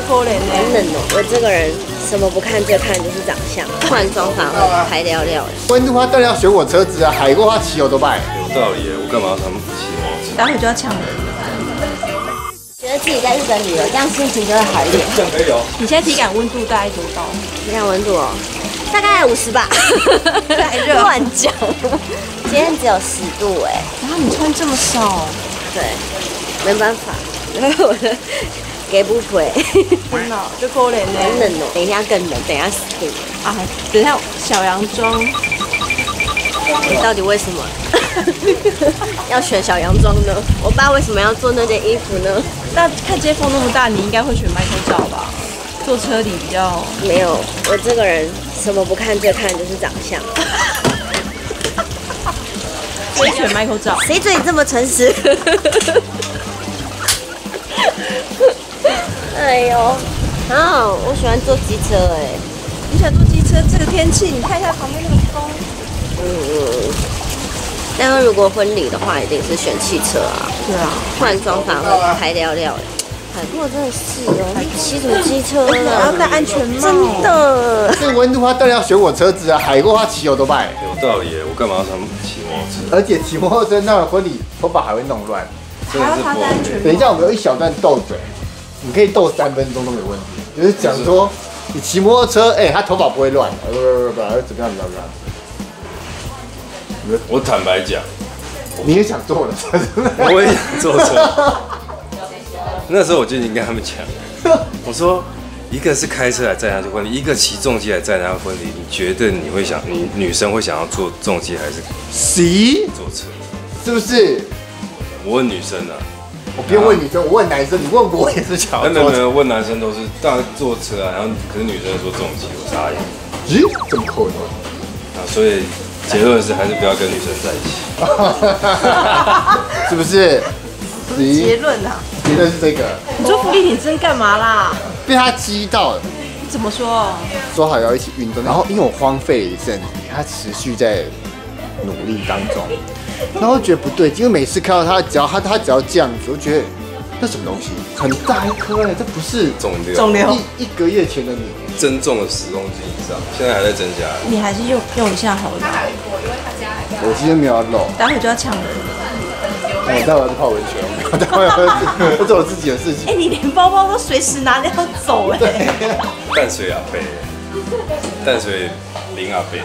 就可怜了。真冷哦！我这个人什么不看，最看就是长相。换装法还聊聊。温度他当然要选我车子啊，海过他骑我都拜。有道理，我干嘛要他们骑我？待会就要抢人。 觉得自己在日本旅游，这样心情就会好一点。这样可以哦。你现在体感温度大概多高？体感温度哦，大概50吧。太热，乱讲。今天只有10度哎。然后你穿这么少？对，没办法，因为我的给不回。真的，就可怜了。很冷哦，等一下更冷，等一下死啊！等一下小洋装，你到底为什么？ 要选小洋装呢？我爸为什么要做那件衣服呢？那看街风那么大，你应该会选麦克罩吧？坐车里比较没有。我这个人什么不看，最看就是长相。我选麦克罩。谁准你这么诚实？哎呦，啊，我喜欢坐机车哎、欸。你喜欢坐机车？这个天气，你看一下旁边那个风。但是如果婚礼的话，一定是选汽车啊。对啊，换装法会还聊聊。海阔真的是哦，骑什么机车啊？要戴安全帽。真的。这温度他当然要选我车子啊，海阔他骑我都拜。有道理，我干嘛要他们骑摩托车？而且骑摩托车那个婚礼头发还会弄乱。还要他戴安全帽。等一下我们有一小段斗嘴，你可以斗3分钟都没问题。就是讲说你骑摩托车，哎，他头发不会乱，不，怎么样怎么样。 我坦白讲，你也想坐了车，我也想坐车。那时候我就已经跟他们讲，我说，一个是开车来载他去婚礼，一个骑重机来载他婚礼，你觉得你会想，你女生会想要坐重机还是坐车？是不是？我问女生啊，我不用问女生，我问男生，你问我也是想要坐。没有，问男生都是当然坐车啊，然后可是女生说重机，我傻眼。咦？怎么可能？啊，所以。 结论是还是不要跟女生在一起，是不是？结论啊，结论是这个。你做福利挺真干嘛啦？被他激到了。怎么说？说好要一起运动，然后因为我荒废一阵子，他持续在努力当中，然后觉得不对，因为每次看到他，只要这样子，我觉得那什么东西很大一颗哎，这不是肿瘤，肿瘤1个月前的你。 增重了10公斤以上，现在还在增加。你还是用一下好了。我今天没有要露，待会就要抢人。我待会要去泡温泉，我待会要做我自己的事情。哎，你连包包都随时拿着要走哎。淡水阿伯，淡水林阿伯。